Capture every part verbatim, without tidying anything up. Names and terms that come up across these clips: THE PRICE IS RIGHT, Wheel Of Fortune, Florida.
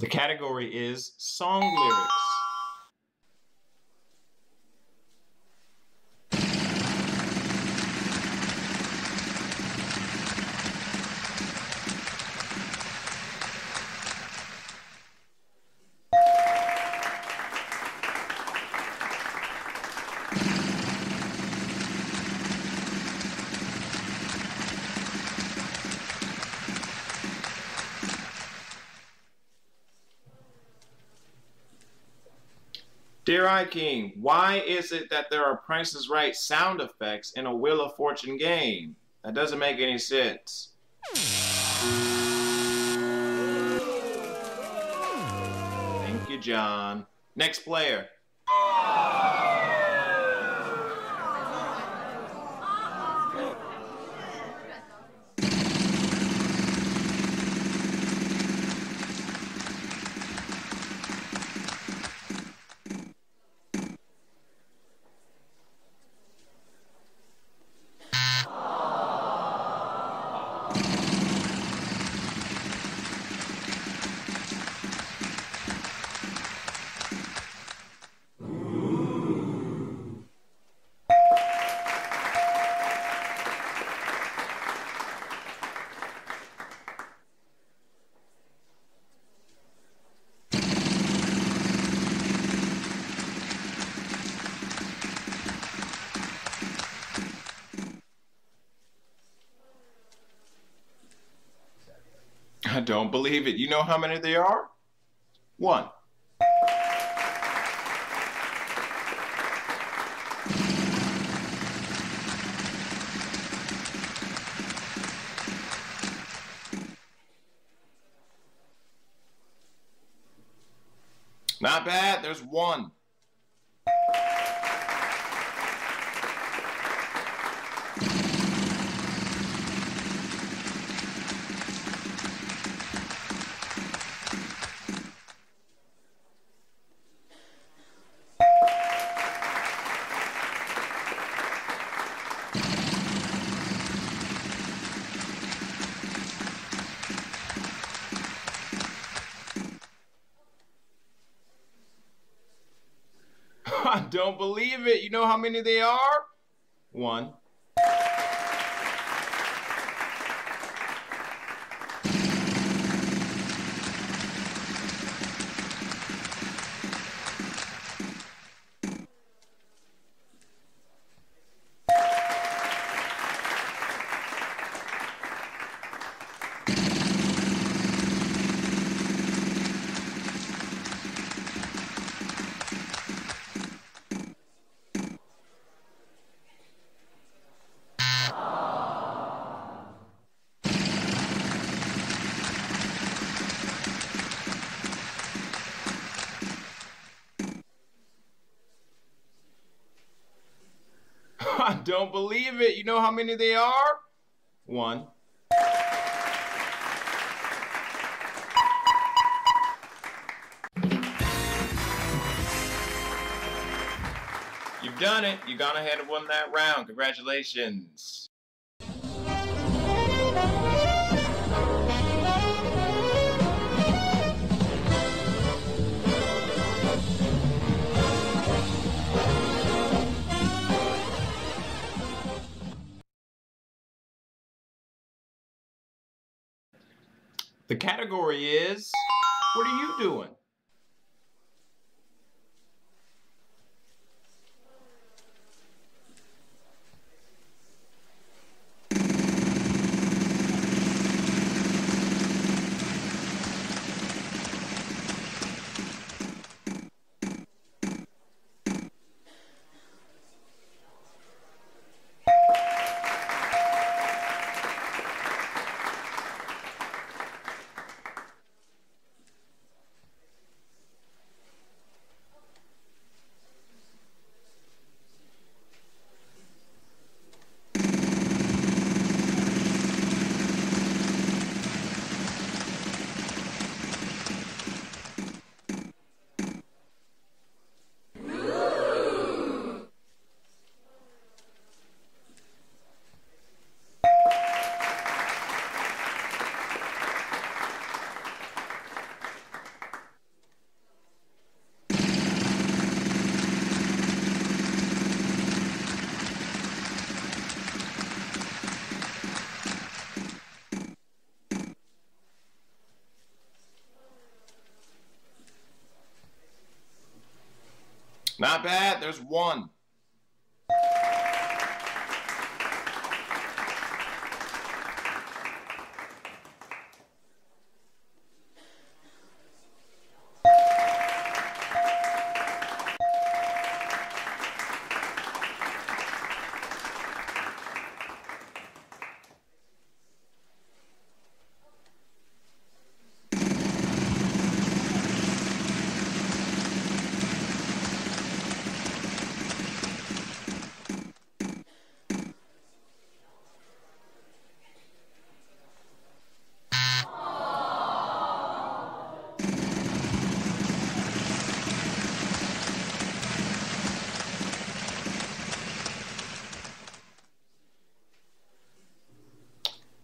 The category is song lyrics. Dear I King, why is it that there are Price is Right sound effects in a Wheel of Fortune game? That doesn't make any sense. Thank you, John. Next player. I don't believe it. You know how many there are? One. Not bad. There's one. I don't believe it. You know how many they are? One. I don't believe it. You know how many they are? One. You've done it. You've gone ahead and won that round. Congratulations. The category is, what are you doing? Not bad. There's one.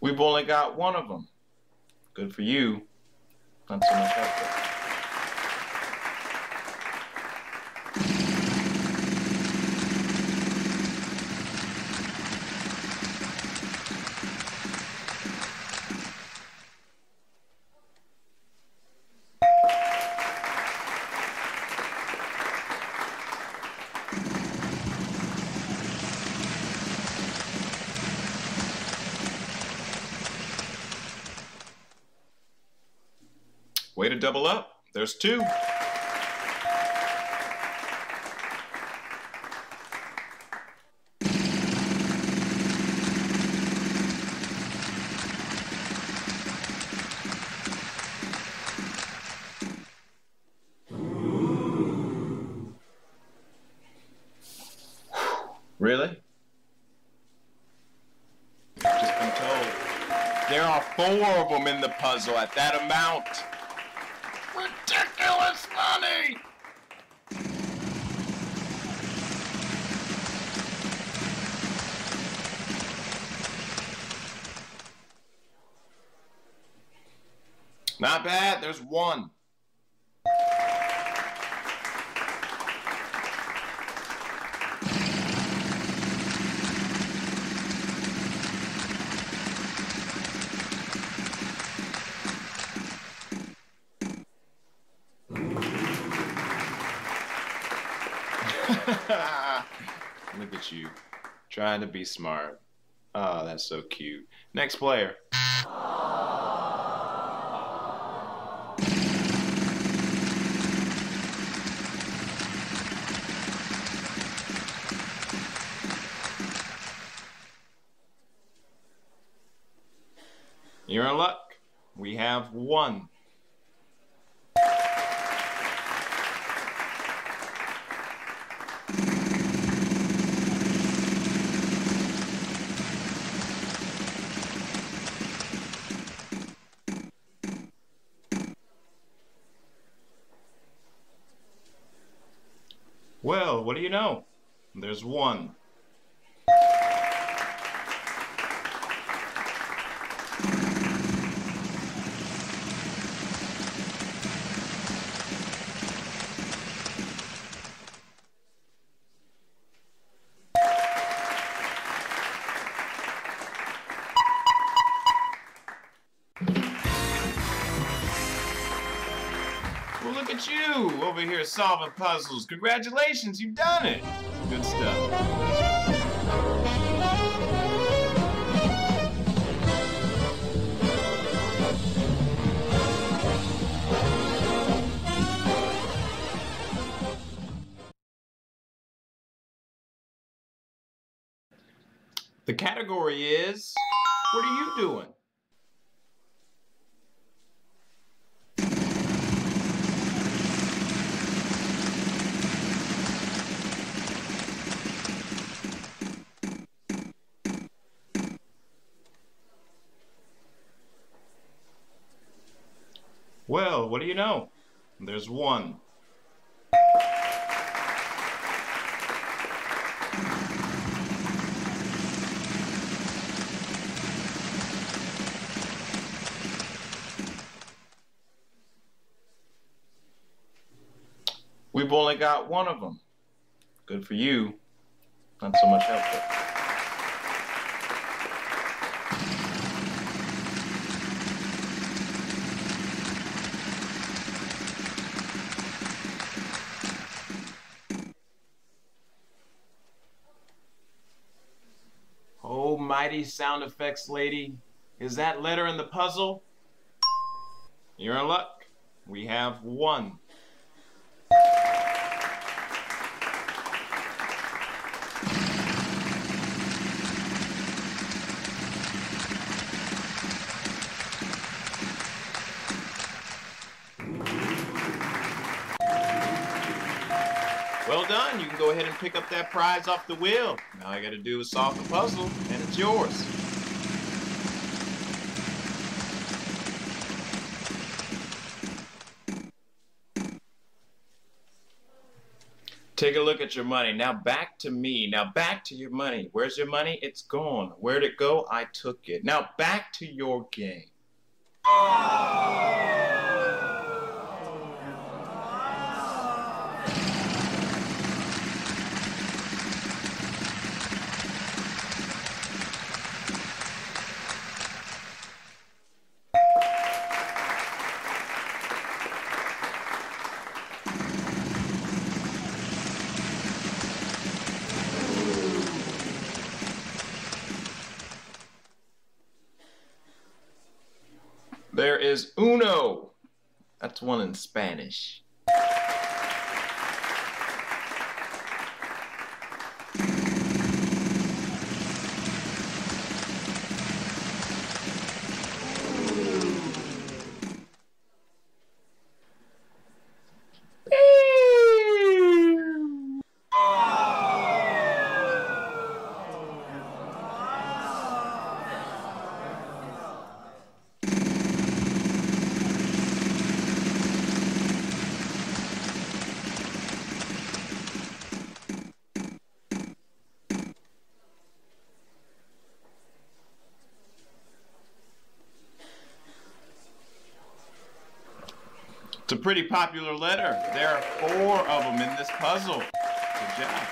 We've only got one of them. Good for you. Not so much help. Way to double up. There's two. Really? I've just been told. There are four of them in the puzzle at that amount. Ridiculous money! Not bad, there's one. Look at you, trying to be smart. Oh, that's so cute. Next player. You're in luck. We have one. Well, what do you know? There's one. Well, look at you over here solving puzzles. Congratulations, you've done it. Good stuff. The category is, what are you doing? Well, what do you know? There's one. We've only got one of them. Good for you. Not so much help. mighty sound effects lady. Is that letter in the puzzle? You're in luck. We have one. Well done, you can go ahead and pick up that prize off the wheel. All I gotta do is solve the puzzle, and it's yours. Take a look at your money. Now back to me. Now back to your money. Where's your money? It's gone. Where'd it go? I took it. Now back to your game. Oh. There is uno. That's one in Spanish. It's a pretty popular letter. There are four of them in this puzzle. Good job.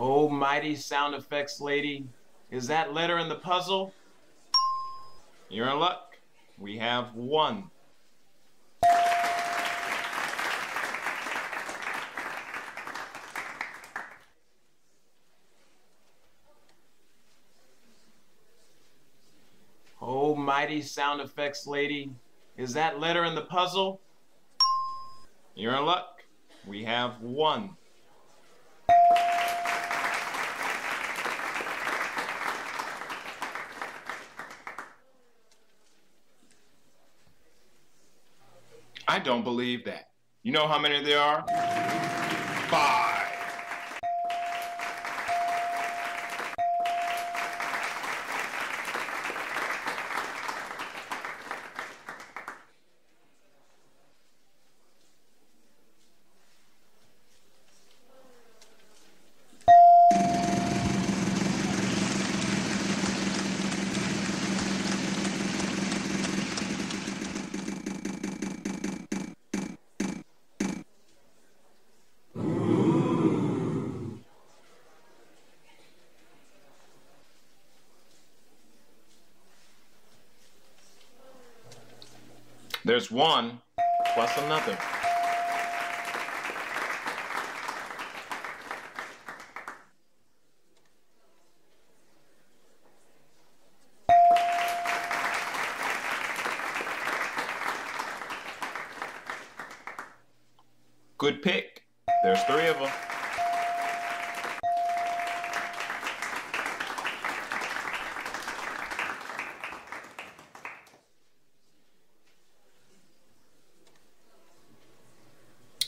Oh, mighty sound effects lady. Is that letter in the puzzle? You're in luck. We have one. Oh, mighty sound effects lady. Is that letter in the puzzle? You're in luck. We have one. I don't believe that. You know how many there are? Five. There's one, plus another. Good pick. There's three of them.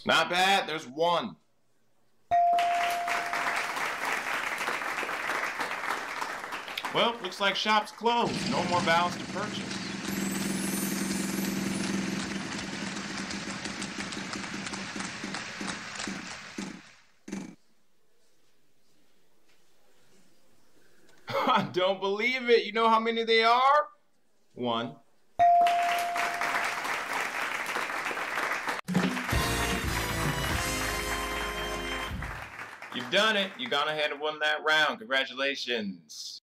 Not bad, there's one. Well, looks like shop's closed. No more vowels to purchase. I don't believe it. You know how many they are? One. You've done it. You've gone ahead and won that round. Congratulations.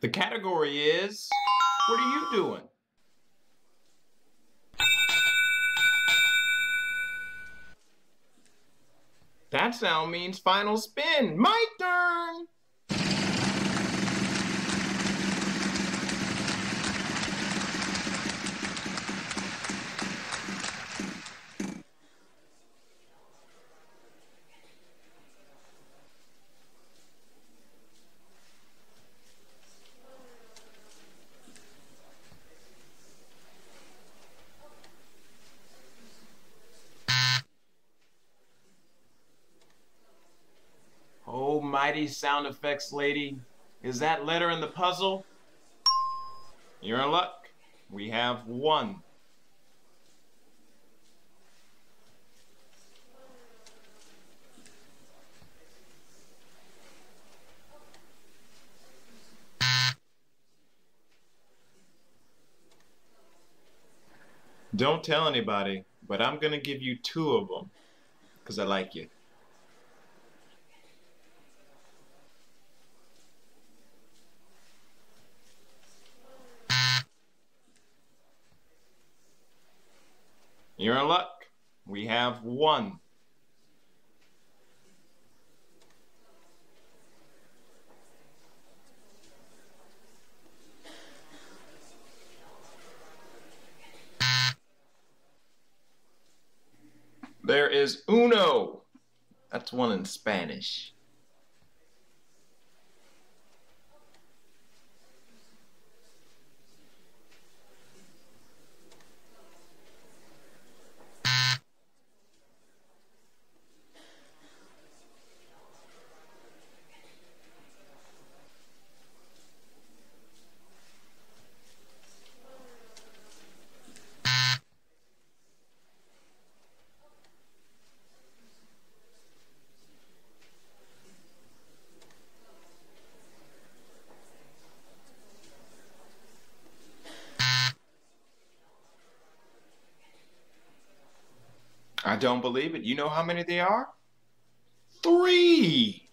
The category is, what are you doing? That sound means final spin. My turn! Mighty sound effects lady. Is that letter in the puzzle? You're in luck. We have one. Don't tell anybody, but I'm gonna give you two of them because I like you. You're in luck. We have one. There is uno. That's one in Spanish. I don't believe it. You know how many they are? Three!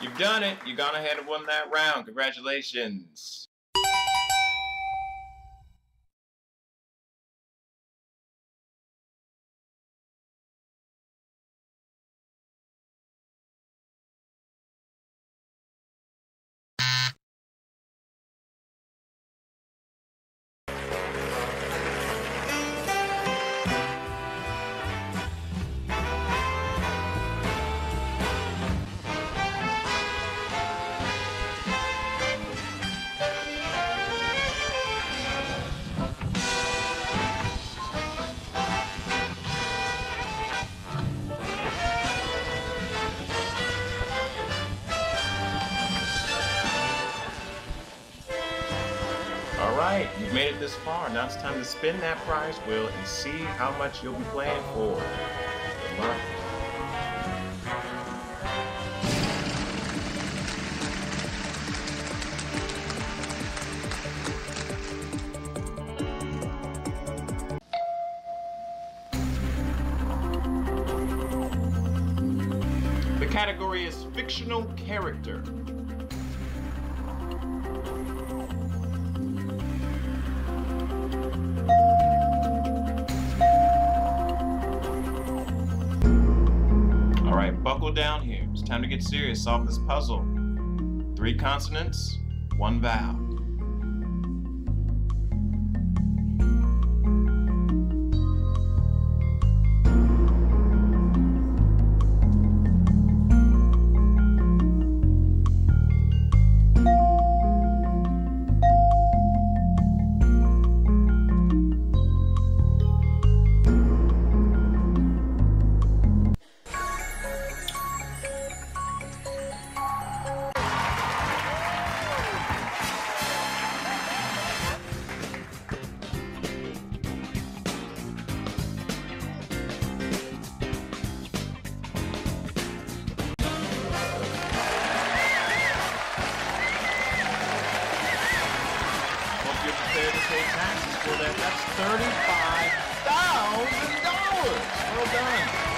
You've done it. You've gone ahead and won that round. Congratulations. Alright, you've made it this far. Now it's time to spin that prize wheel and see how much you'll be playing for. Good luck. The category is fictional character. Buckle down here. It's time to get serious. Solve this puzzle. Three consonants, one vowel. thirty-five thousand dollars. Well done.